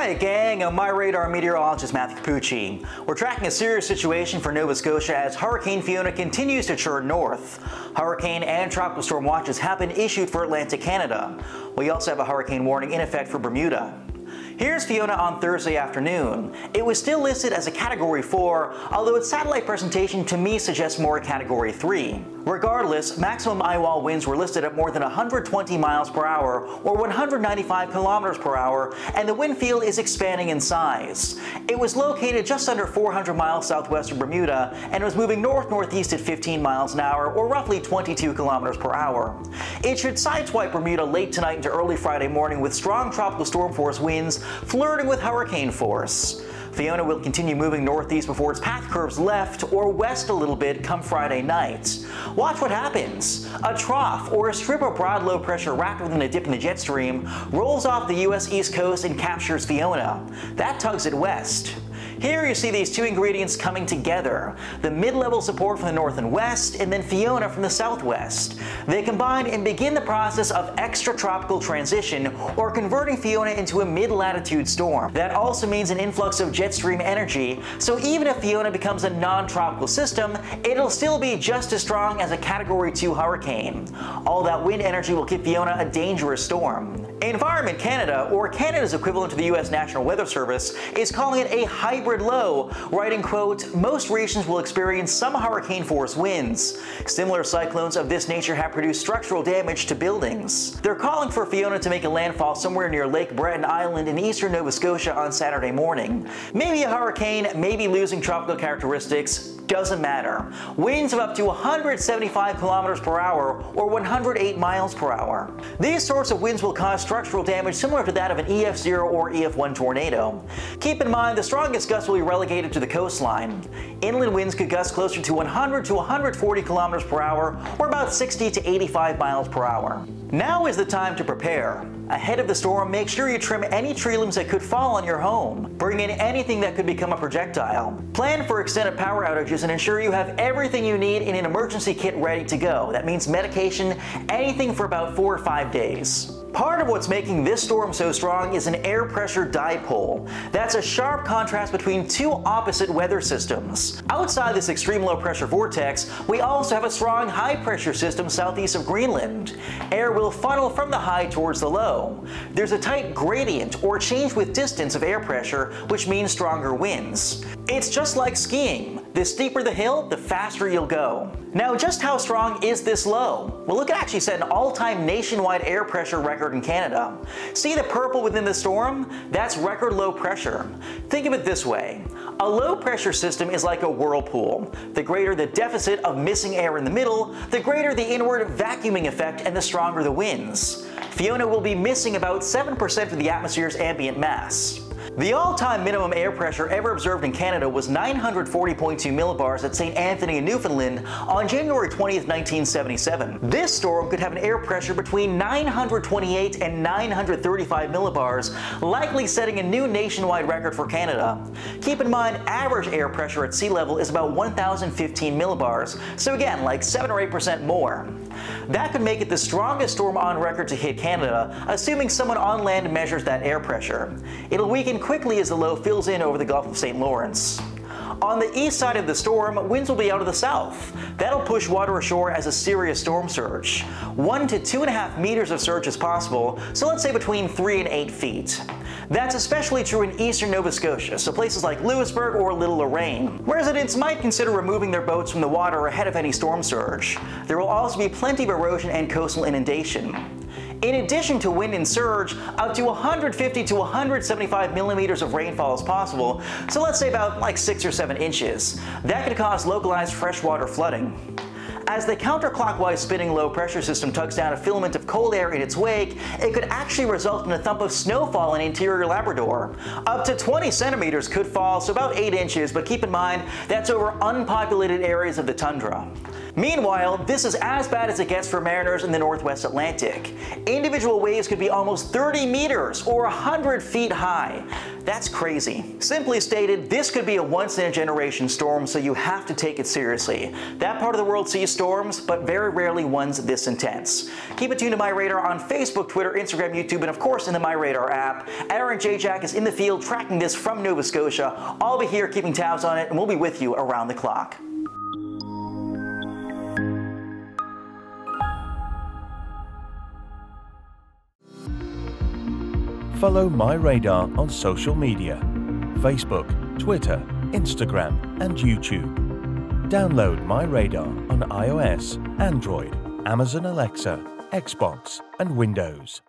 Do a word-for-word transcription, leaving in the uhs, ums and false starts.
Hi gang, I'm MyRadar meteorologist Matthew Cappucci. We're tracking a serious situation for Nova Scotia as Hurricane Fiona continues to churn north. Hurricane and tropical storm watches have been issued for Atlantic Canada. We also have a hurricane warning in effect for Bermuda. Here's Fiona on Thursday afternoon. It was still listed as a Category four, although its satellite presentation to me suggests more a Category three. Regardless, maximum eyewall winds were listed at more than one hundred twenty miles per hour or one hundred ninety-five kilometers per hour, and the wind field is expanding in size. It was located just under four hundred miles southwest of Bermuda and was moving north-northeast at fifteen miles an hour or roughly twenty-two kilometers per hour. It should sideswipe Bermuda late tonight into early Friday morning with strong tropical storm force winds flirting with hurricane force. Fiona will continue moving northeast before its path curves left or west a little bit come Friday night. Watch what happens. A trough or a strip of broad low pressure wrapped within a dip in the jet stream rolls off the U S east coast and captures Fiona. That tugs it west. Here you see these two ingredients coming together, the mid-level support from the north and west, and then Fiona from the southwest. They combine and begin the process of extratropical transition, or converting Fiona into a mid-latitude storm. That also means an influx of jet stream energy, so even if Fiona becomes a non-tropical system, it'll still be just as strong as a Category two hurricane. All that wind energy will give Fiona a dangerous storm. Environment Canada, or Canada's equivalent to the U S National Weather Service, is calling it a hybrid low, writing, quote, "Most regions will experience some hurricane force winds. Similar cyclones of this nature have produced structural damage to buildings." They're calling for Fiona to make a landfall somewhere near Cape Breton Island in eastern Nova Scotia on Saturday morning. Maybe a hurricane, maybe losing tropical characteristics, doesn't matter. Winds of up to one hundred seventy-five kilometers per hour or one hundred eight miles per hour. These sorts of winds will cause structural damage similar to that of an E F zero or E F one tornado. Keep in mind the strongest gusts will be relegated to the coastline. Inland winds could gust closer to one hundred to one hundred forty kilometers per hour or about sixty to eighty-five miles per hour. Now is the time to prepare. Ahead of the storm, make sure you trim any tree limbs that could fall on your home. Bring in anything that could become a projectile. Plan for extended power outages and ensure you have everything you need in an emergency kit ready to go. That means medication, anything for about four or five days. Part of what's making this storm so strong is an air pressure dipole. That's a sharp contrast between two opposite weather systems. Outside this extreme low pressure vortex, we also have a strong high pressure system southeast of Greenland. Air will funnel from the high towards the low. There's a tight gradient or change with distance of air pressure, which means stronger winds. It's just like skiing. The steeper the hill, the faster you'll go. Now, just how strong is this low? Well, look, it actually set an all-time nationwide air pressure record in Canada. See the purple within the storm? That's record low pressure. Think of it this way. A low pressure system is like a whirlpool. The greater the deficit of missing air in the middle, the greater the inward vacuuming effect and the stronger the winds. Fiona will be missing about seven percent of the atmosphere's ambient mass. The all-time minimum air pressure ever observed in Canada was nine hundred forty point two millibars at Saint Anthony in Newfoundland on January twentieth, nineteen seventy-seven. This storm could have an air pressure between nine hundred twenty-eight and nine hundred thirty-five millibars, likely setting a new nationwide record for Canada. Keep in mind, average air pressure at sea level is about one thousand fifteen millibars, so again, like seven or eight percent more. That could make it the strongest storm on record to hit Canada, assuming someone on land measures that air pressure. It'll weaken quickly as the low fills in over the Gulf of Saint Lawrence. On the east side of the storm, winds will be out of the south. That'll push water ashore as a serious storm surge. One to two and a half meters of surge is possible, so let's say between three and eight feet. That's especially true in eastern Nova Scotia, so places like Louisbourg or Little Lorraine. Residents might consider removing their boats from the water ahead of any storm surge. There will also be plenty of erosion and coastal inundation. In addition to wind and surge, up to one hundred fifty to one hundred seventy-five millimeters of rainfall is possible, so let's say about like six or seven inches. That could cause localized freshwater flooding. As the counterclockwise spinning low pressure system tugs down a filament of cold air in its wake, it could actually result in a thump of snowfall in interior Labrador. Up to twenty centimeters could fall, so about eight inches, but keep in mind that's over unpopulated areas of the tundra. Meanwhile, this is as bad as it gets for mariners in the Northwest Atlantic. Individual waves could be almost thirty meters or one hundred feet high. That's crazy. Simply stated, this could be a once in a generation storm, so you have to take it seriously. That part of the world sees storms, but very rarely ones this intense. Keep it tuned to MyRadar on Facebook, Twitter, Instagram, YouTube, and of course in the MyRadar app. Aaron J. Jack is in the field tracking this from Nova Scotia. I'll be here keeping tabs on it, and we'll be with you around the clock. Follow MyRadar on social media, Facebook, Twitter, Instagram, and YouTube. Download MyRadar on iOS, Android, Amazon Alexa, Xbox, and Windows.